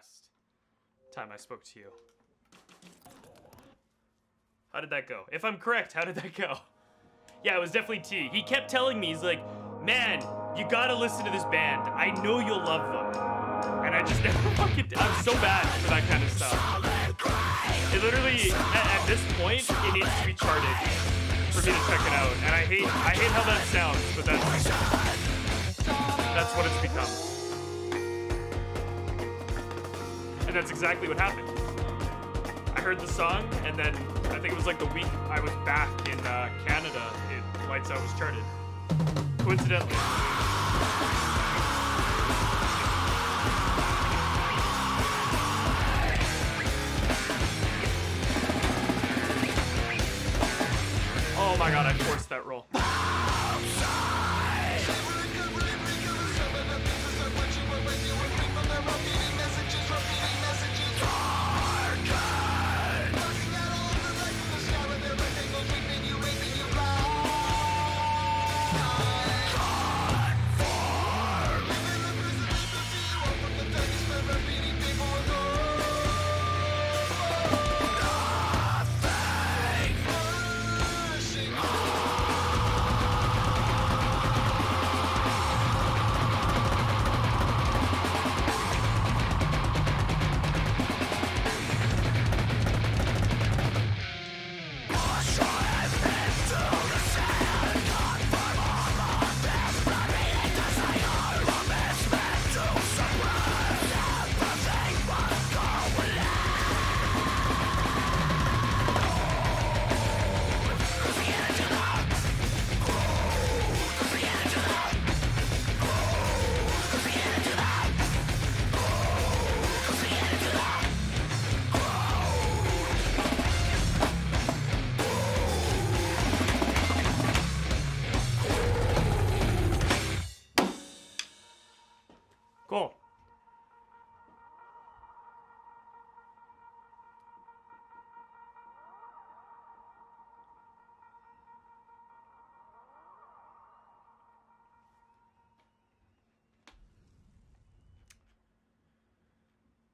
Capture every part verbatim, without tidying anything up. last time I spoke to you. How did that go? If I'm correct, how did that go? Yeah, it was definitely T. He kept telling me, he's like, man, you gotta listen to this band. I know you'll love them. And I just never fucking did. I'm so bad for that kind of stuff. It literally, at, at this point, it needs to be charted for me to check it out. And I hate, I hate how that sounds, but that's, that's what it's become. And that's exactly what happened. I heard the song, and then I think it was like the week I was back in uh, Canada, it, Lights Out was charted. Coincidentally. Oh my god, I forced that roll.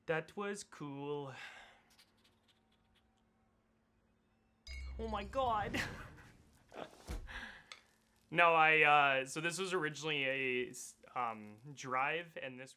That was cool. Oh my god. No, I, uh, so this was originally a um, drive and this...